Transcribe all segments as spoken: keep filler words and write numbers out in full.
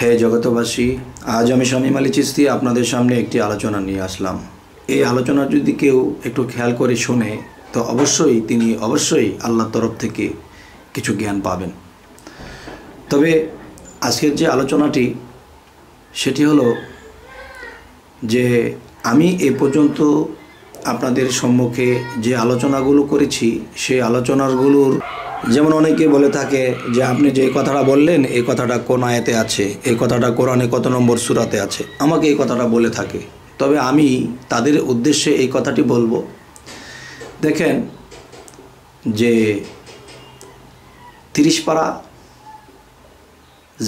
हे जगतवासी, आज हमें शामीम आली चिस्ती अपन सामने एक आलोचना नहीं आसलम। ये आलोचना जो क्यों एक ख्याल कर शुने तो अवश्य अवश्य आल्लार तरफ थेके किछु ज्ञान पाबेन। तबे आजकेर जे आलोचनाटी सेटी हलो जे आमी ए पर्यन्त आपनादेर सम्मुखे जे आलोचनागुलो करेछि सेई आलोचनागुलोर যেমন অনেকে বলে থাকে যে আপনি যে কথাটা বললেন এই কথাটা কোন আয়াতে আছে, এই কথাটা কোরআনে কত নম্বর সূরাতে আছে, আমাকে এই কথাটা বলে থাকে। তবে আমি তাদের উদ্দেশ্যে এই কথাটি বলবো, দেখেন যে তিরিশ পারা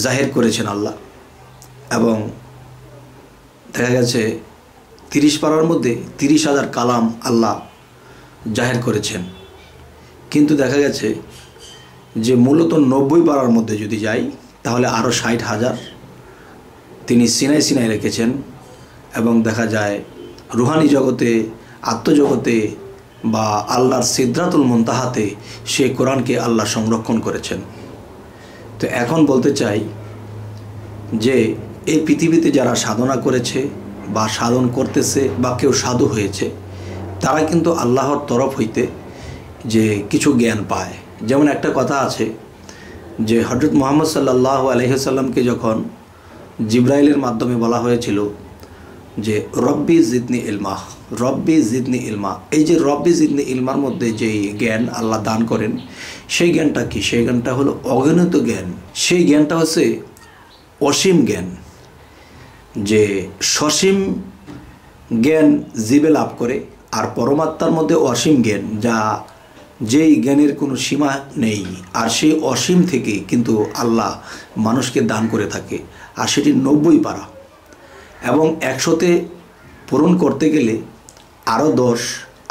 জাহির করেছেন আল্লাহ, এবং দেখা গেছে তিরিশ পারার মধ্যে তিরিশ হাজার কালাম আল্লাহ জাহির করেছেন। কিন্তু দেখা গেছে যে মূলত নব্বই পারার মধ্যে যদি যাই তাহলে আরও ষাট হাজার তিনি সিনাই সিনাই রেখেছেন, এবং দেখা যায় রুহানি জগতে, আত্মজগতে বা আল্লাহর সিদরাতুল মুনতাহাতে সে কোরআনকে আল্লাহ সংরক্ষণ করেছেন। তো এখন বলতে চাই যে এই পৃথিবীতে যারা সাধনা করেছে বা সাধন করতেছে বা কেউ সাধু হয়েছে তারা কিন্তু আল্লাহর তরফ হইতে যে কিছু জ্ঞান পায়। যেমন একটা কথা আছে যে হযরত মুহাম্মদ সাল্লাল্লাহু আলাইহি ওয়াসাল্লামকে যখন জিবরাইলের মাধ্যমে বলা হয়েছিল যে রব্বি জিদনি ইলমা, রব্বি জিদনি ইলমা, এই যে রব্বি জিদনি ইলমার মধ্যে যেই জ্ঞান আল্লাহ দান করেন সেই জ্ঞানটা কি? সেই জ্ঞানটা হলো অগণিত জ্ঞান, সেই জ্ঞানটা হচ্ছে অসীম জ্ঞান। যে সসীম জ্ঞান জীবে লাভ করে, আর পরমাত্মার মধ্যে অসীম জ্ঞান, যা যেই জ্ঞানের কোনো সীমা নেই। আর সেই অসীম থেকে কিন্তু আল্লাহ মানুষকে দান করে থাকে, আর সেটি নব্বই পারা। এবং একশোতে পূরণ করতে গেলে আরও দশ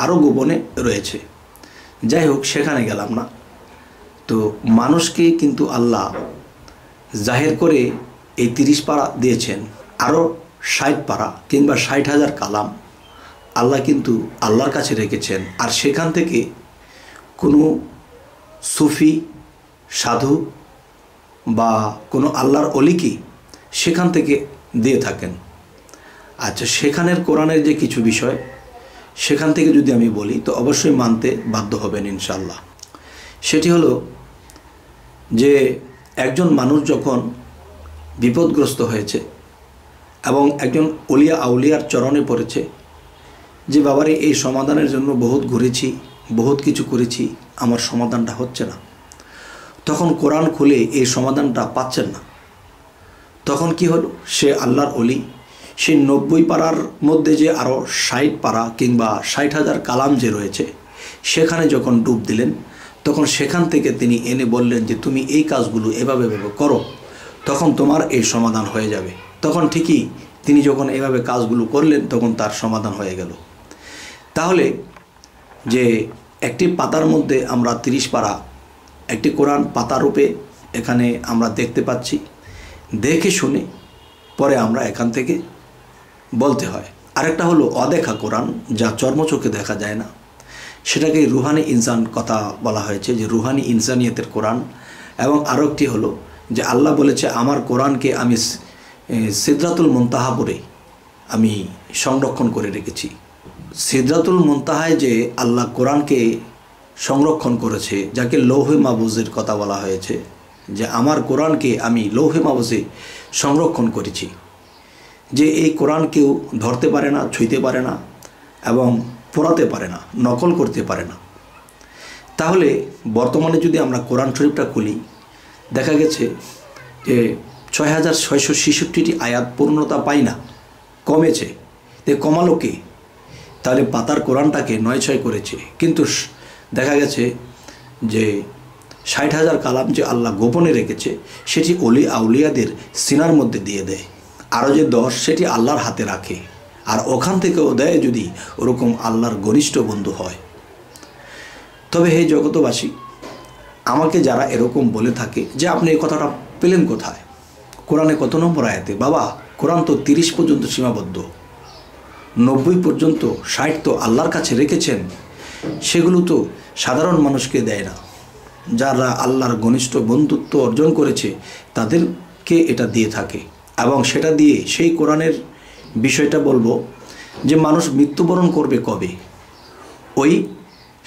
আরও গোপনে রয়েছে। যাই হোক, সেখানে গেলাম না। তো মানুষকে কিন্তু আল্লাহ জাহির করে এই তিরিশ পারা দিয়েছেন, আরও ষাট পারা কিংবা ষাট হাজার কালাম আল্লাহ কিন্তু আল্লাহর কাছে রেখেছেন। আর সেখান থেকে কোনো সুফি সাধু বা কোনো আল্লাহর অলিকি সেখান থেকে দিয়ে থাকেন। আচ্ছা, সেখানের কোরআনের যে কিছু বিষয় সেখান থেকে যদি আমি বলি তো অবশ্যই মানতে বাধ্য হবেন ইনশাআল্লাহ। সেটি হলো যে একজন মানুষ যখন বিপদগ্রস্ত হয়েছে এবং একজন অলিয়া আউলিয়ার চরণে পড়েছে যে বাবারে এই সমাধানের জন্য বহুত ঘুরেছি, বহুত কিছু করেছি, আমার সমাধানটা হচ্ছে না, তখন কোরআন খুলে এই সমাধানটা পাচ্ছেন না, তখন কি হলো? সে আল্লাহর অলি, সে নব্বই পারার মধ্যে যে আরও ষাট পারা কিংবা ষাট হাজার কালাম যে রয়েছে সেখানে যখন ডুব দিলেন তখন সেখান থেকে তিনি এনে বললেন যে তুমি এই কাজগুলো এভাবে এভাবে করো, তখন তোমার এই সমাধান হয়ে যাবে। তখন ঠিকই তিনি যখন এভাবে কাজগুলো করলেন তখন তার সমাধান হয়ে গেল। তাহলে যে একটি পাতার মধ্যে আমরা তিরিশ পারা একটি কোরআন পাতা রূপে এখানে আমরা দেখতে পাচ্ছি, দেখে শুনে পরে আমরা এখান থেকে বলতে হয়। আরেকটা হলো অদেখা কোরআন, যা চর্মচোখে দেখা যায় না, সেটাকে রুহানি ইনসান কথা বলা হয়েছে, যে রুহানি ইনসানিয়তের কোরআন। এবং আরও একটি হলো যে আল্লাহ বলেছে আমার কোরআনকে আমি সিদরাতুল মুনতাহা পরে আমি সংরক্ষণ করে রেখেছি। সিদরাতুল মুনতাহায় যে আল্লাহ কোরআনকে সংরক্ষণ করেছে, যাকে লৌহে মাহফুজের কথা বলা হয়েছে, যে আমার কোরআনকে আমি লৌহে মাহফুজে সংরক্ষণ করেছি, যে এই কোরআন কেউ ধরতে পারে না, ছুঁইতে পারে না এবং পোড়াতে পারে না, নকল করতে পারে না। তাহলে বর্তমানে যদি আমরা কোরআন শরীফটা খুলি দেখা গেছে যে ছয় হাজার ছয়শো ছেষট্টিটি আয়াত পূর্ণতা পাই না, কমেছে। তে কমালোকে তাহলে পাতার কোরআনটাকে নয় ছয় করেছে, কিন্তু দেখা গেছে যে ষাট হাজার কালাম যে আল্লাহ গোপনে রেখেছে সেটি অলি আউলিয়াদের সিনার মধ্যে দিয়ে দেয়, আরও যে দশ সেটি আল্লাহর হাতে রাখে, আর ওখান থেকেও দেয় যদি ওরকম আল্লাহর ঘনিষ্ঠ বন্ধু হয়। তবে হে জগতবাসী, আমাকে যারা এরকম বলে থাকে যে আপনি এই কথাটা পেলেন কোথায়, কোরআনে কত নম্বর আয়াতে? বাবা, কোরআন তো তিরিশ পর্যন্ত সীমাবদ্ধ, নব্বই পর্যন্ত, ষাট তো আল্লাহর কাছে রেখেছেন, সেগুলো তো সাধারণ মানুষকে দেয় না, যারা আল্লাহর ঘনিষ্ঠ বন্ধুত্ব অর্জন করেছে তাদের के एटा दिए थाके एबं सेटा दिए सेई कोरानेर विषयटा बोलबो जे मानुष मृत्युबरण करबे कबे ओई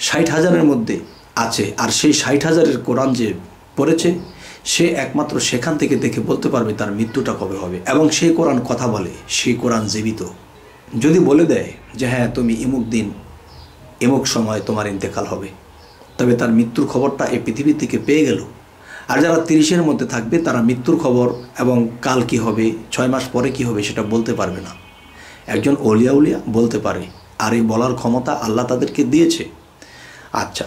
ষাট হাজারের মধ্যে আছে আর সেই ষাট হাজারের কোরআন যে পড়েছে সে একমাত্র সেখান থেকে দেখে বলতে পারবে তার মৃত্যুটা কবে হবে এবং সেই কোরআন কথা বলে সেই কোরআন জীবিত যদি বলে দেয় যে হ্যাঁ তুমি ইমুক দিন ইমুক সময় তোমার ইন্তেকাল হবে তবে তার মৃত্যুর খবরটা এই পৃথিবী থেকে পেয়ে গেল আর যারা তিরিশ এর মধ্যে থাকবে তারা মৃত্যুর খবর এবং কাল কি হবে ছয় মাস পরে কি হবে সেটা বলতে পারবে না একজন ওলিয়া ওলিয়া বলতে পারে আর এই বলার ক্ষমতা আল্লাহ তাদেরকে দিয়েছে আচ্ছা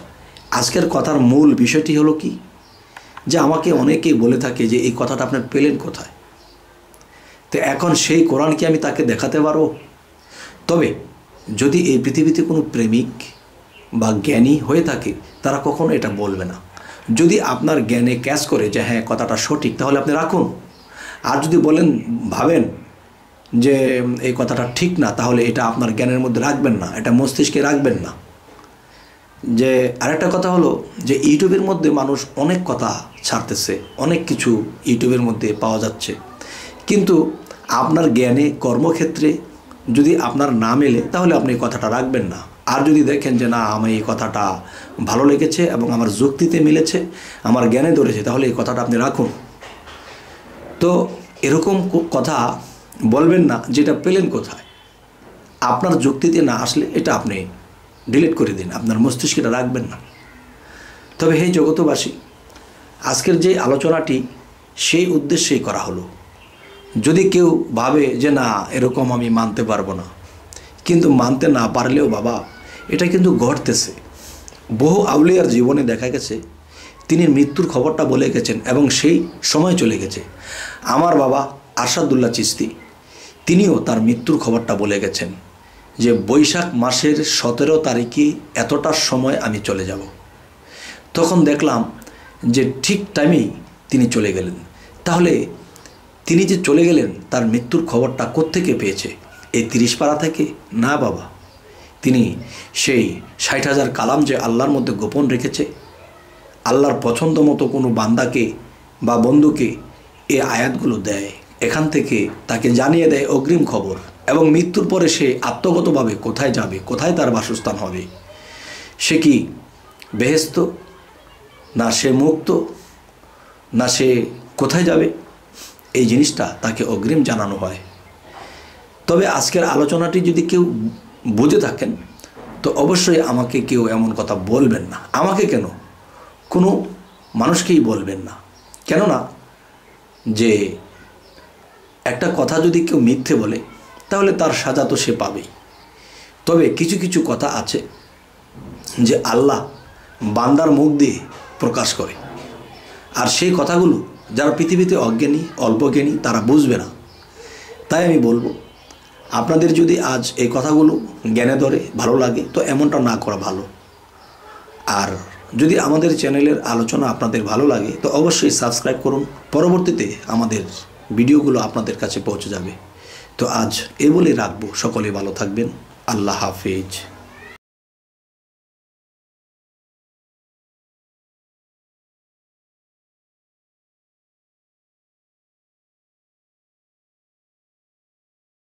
আজকের কথার মূল বিষয়টি হলো কি যে আমাকে অনেকেই বলে থাকে যে এই কথাটা আপনি পেলেন কোথায় তো এখন সেই কোরআন কি আমি তাকে দেখাতে পারবো তবে যদি এই পৃথিবীতে কোনো প্রেমিক বা জ্ঞানী হয়ে থাকে তারা কখনো এটা বলবে না যদি আপনার জ্ঞানে ক্যাচ করে যে হ্যাঁ কথাটা সঠিক তাহলে আপনি রাখুন আর যদি বলেন ভাবেন যে এই কথাটা ঠিক না তাহলে এটা আপনার জ্ঞানের মধ্যে রাখবেন না এটা মস্তিষ্কে রাখবেন না যে আরেকটা কথা হলো যে ইউটিউবের মধ্যে মানুষ অনেক কথা ছাড়তেছে অনেক কিছু ইউটিউবের মধ্যে পাওয়া যাচ্ছে কিন্তু আপনার জ্ঞানে কর্মক্ষেত্রে যদি আপনার না মেলে তাহলে আপনি এই কথাটা রাখবেন না আর যদি দেখেন যে না আমি এই কথাটা ভালো লেগেছে এবং আমার যুক্তিতে মিলেছে আমার জ্ঞানে ধরেছে তাহলে এই কথাটা আপনি রাখুন তো এরকম কথা বলবেন না যেটা পেলেন কোথায় আপনার যুক্তিতে না আসলে এটা আপনি डिलीट कर दिन आपनर मस्तिष्क रखबें ना तब हे जगतवासी आजकल जो आलोचनाटी से उद्देश्य करा हलो जदि क्यों भावे जे ना एरकम आमी मानते पारबो ना किन्तु मानते ना पारलेओ बाबा एटा किन्तु घटतेछे बहु आवलियार जीवने देखा गेछे तिनि मृत्युर खबरटा बोले गेछेन एबं सेई समय चले गेछे आमार बाबा আরশাদুল্লাহ চিশতি तिनिओ तार मृत्युर खबरटा बोले गेछेन যে বৈশাখ মাসের সতেরো তারিখে এতটার সময় আমি চলে যাব তখন দেখলাম যে ঠিক টাইমেই তিনি চলে গেলেন তাহলে তিনি যে চলে গেলেন তার মৃত্যুর খবরটা কোত্থেকে পেয়েছে এই তিরিশ পারা থেকে না বাবা তিনি সেই ষাট হাজার কালাম যে আল্লাহর মধ্যে গোপন রেখেছে আল্লাহর পছন্দ মতো কোনো বান্দাকে বা বন্ধুকে এই আয়াতগুলো দেয় এখান থেকে তাকে জানিয়ে দেয় অগ্রিম খবর এবং মৃত্যুর পরে সে আত্মগতভাবে কোথায় যাবে কোথায় তার বাসস্থান হবে সে কি বেহেশত না সে মুক্ত না সে কোথায় যাবে এই জিনিসটা তাকে অগ্রিম জানানো হয় তবে আজকের আলোচনাটি যদি কেউ বুঝে থাকেন তো অবশ্যই আমাকে কেউ এমন কথা বলবেন না আমাকে কেন কোনো মানুষকেই বলবেন না কেননা যে একটা কথা যদি কেউ মিথ্যে বলে তাহলে তার সাজা তো সে পাবেই তবে কিছু কিছু কথা আছে যে আল্লাহ বান্দার মুখ দিয়ে প্রকাশ করে আর সেই কথাগুলো যারা পৃথিবীতে অজ্ঞানী অল্পজ্ঞানী তারা বুঝবে না তাই আমি বলবো আপনাদের যদি আজ এই কথাগুলো জ্ঞানে ধরে ভালো লাগে তো এমনটা না করা ভালো আর যদি আমাদের চ্যানেলের আলোচনা আপনাদের ভালো লাগে তো অবশ্যই সাবস্ক্রাইব করুন পরবর্তীতে আমাদের ভিডিওগুলো আপনাদের কাছে পৌঁছে যাবে तो आज ए बोले राखबो सकले भालो थाकबेन आल्लाह हाफेज।